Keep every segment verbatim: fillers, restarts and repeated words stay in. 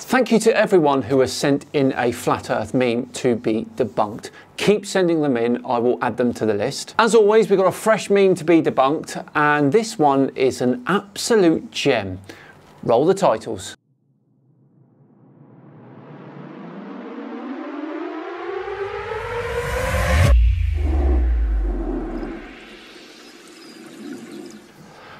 Thank you to everyone who has sent in a flat earth meme to be debunked. Keep sending them in, I will add them to the list. As always, we've got a fresh meme to be debunked, and this one is an absolute gem. Roll the titles.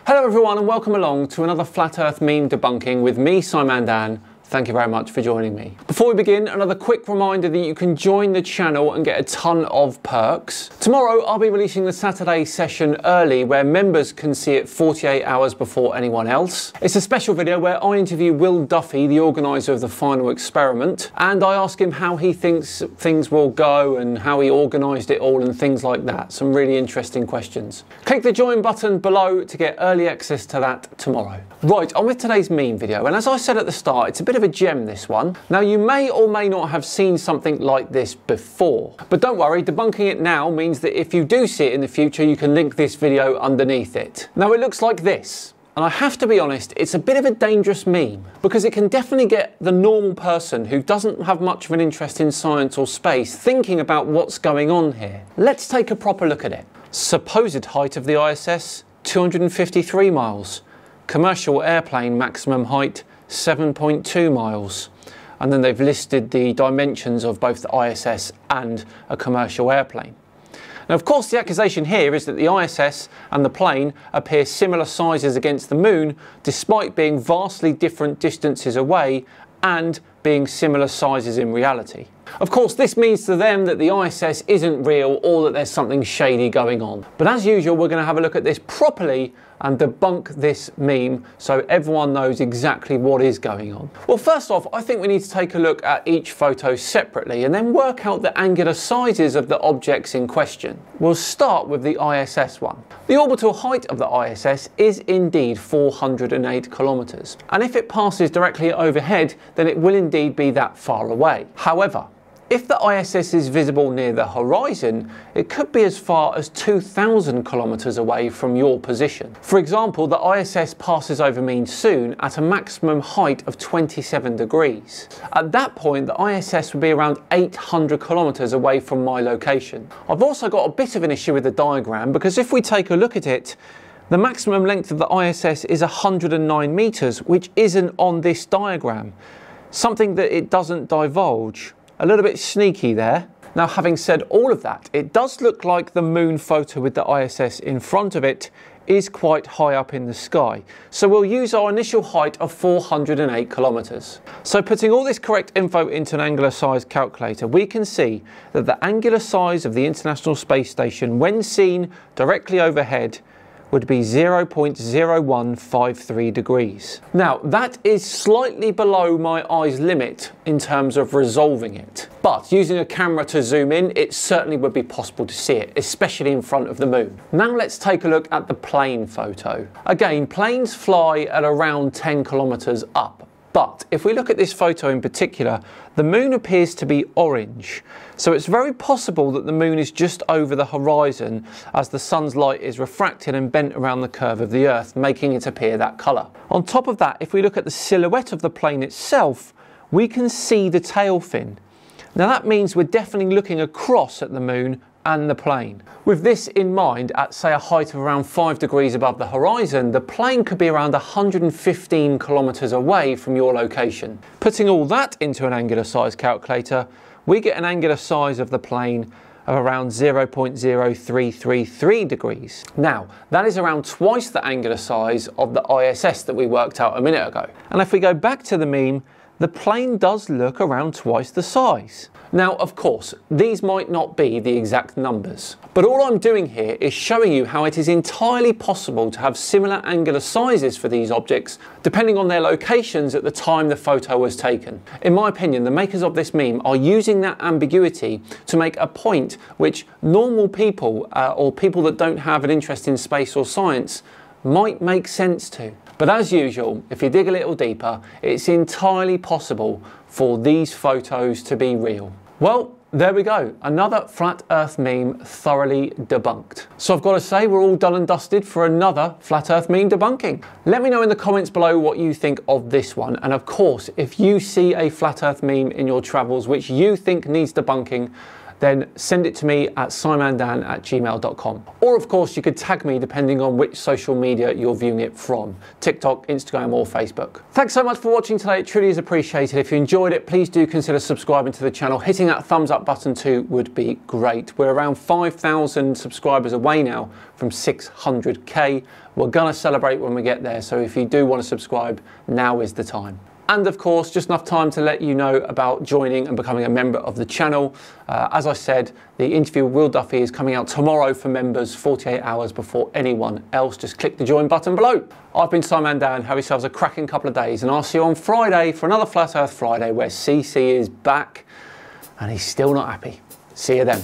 Hello everyone and welcome along to another Flat Earth meme debunking with me, SciManDan. Thank you very much for joining me. Before we begin, another quick reminder that you can join the channel and get a ton of perks. Tomorrow, I'll be releasing the Saturday session early where members can see it forty-eight hours before anyone else. It's a special video where I interview Will Duffy, the organizer of the final experiment, and I ask him how he thinks things will go and how he organized it all and things like that. Some really interesting questions. Click the join button below to get early access to that tomorrow. Right, on with today's meme video. And as I said at the start, it's a bit of a gem, this one. Now, you may or may not have seen something like this before, but don't worry, debunking it now means that if you do see it in the future, you can link this video underneath it. Now, it looks like this, and I have to be honest, it's a bit of a dangerous meme because it can definitely get the normal person who doesn't have much of an interest in science or space thinking about what's going on here. Let's take a proper look at it. Supposed height of the I S S, two hundred fifty-three miles. Commercial airplane maximum height, seven point two miles, and then they've listed the dimensions of both the I S S and a commercial airplane. Now, of course, the accusation here is that the I S S and the plane appear similar sizes against the moon, despite being vastly different distances away and being similar sizes in reality. Of course, this means to them that the I S S isn't real or that there's something shady going on. But as usual, we're going to have a look at this properly and debunk this meme so everyone knows exactly what is going on. Well, first off, I think we need to take a look at each photo separately and then work out the angular sizes of the objects in question. We'll start with the I S S one. The orbital height of the I S S is indeed four hundred eight kilometers, and if it passes directly overhead, then it will indeed be that far away. However, if the I S S is visible near the horizon, it could be as far as two thousand kilometers away from your position. For example, the I S S passes over mean soon at a maximum height of twenty-seven degrees. At that point, the I S S would be around eight hundred kilometers away from my location. I've also got a bit of an issue with the diagram because if we take a look at it, the maximum length of the I S S is one hundred nine meters, which isn't on this diagram. Something that it doesn't divulge. A little bit sneaky there. Now, having said all of that, it does look like the moon photo with the I S S in front of it is quite high up in the sky. So we'll use our initial height of four hundred eight kilometers. So putting all this correct info into an angular size calculator, we can see that the angular size of the International Space Station when seen directly overhead would be zero point zero one five three degrees. Now, that is slightly below my eye's limit in terms of resolving it. But using a camera to zoom in, it certainly would be possible to see it, especially in front of the moon. Now let's take a look at the plane photo. Again, planes fly at around ten kilometers up. But if we look at this photo in particular, the moon appears to be orange. So it's very possible that the moon is just over the horizon as the sun's light is refracted and bent around the curve of the Earth, making it appear that colour. On top of that, if we look at the silhouette of the plane itself, we can see the tail fin. Now that means we're definitely looking across at the moon and the plane. With this in mind, at say a height of around five degrees above the horizon, the plane could be around one hundred fifteen kilometers away from your location. Putting all that into an angular size calculator, we get an angular size of the plane of around zero point zero three three three degrees. Now, that is around twice the angular size of the I S S that we worked out a minute ago. And if we go back to the meme, the plane does look around twice the size. Now, of course, these might not be the exact numbers, but all I'm doing here is showing you how it is entirely possible to have similar angular sizes for these objects, depending on their locations at the time the photo was taken. In my opinion, the makers of this meme are using that ambiguity to make a point which normal people, uh, or people that don't have an interest in space or science, might make sense to. But as usual, if you dig a little deeper, it's entirely possible for these photos to be real. Well, There we go, another flat earth meme thoroughly debunked. So I've got to say we're all done and dusted for another flat earth meme debunking. Let me know in the comments below what you think of this one, and of course if you see a flat earth meme in your travels which you think needs debunking, then send it to me at SciManDan at gmail dot com. Or of course you could tag me depending on which social media you're viewing it from, TikTok, Instagram or Facebook. Thanks so much for watching today, it truly is appreciated. If you enjoyed it, please do consider subscribing to the channel. Hitting that thumbs up button too would be great. We're around five thousand subscribers away now from six hundred K. We're gonna celebrate when we get there, so if you do want to subscribe, now is the time. And of course, just enough time to let you know about joining and becoming a member of the channel. Uh, as I said, the interview with Will Duffy is coming out tomorrow for members, forty-eight hours before anyone else. Just click the join button below. I've been SciManDan, have yourselves a cracking couple of days, and I'll see you on Friday for another Flat Earth Friday where C C is back and he's still not happy. See you then.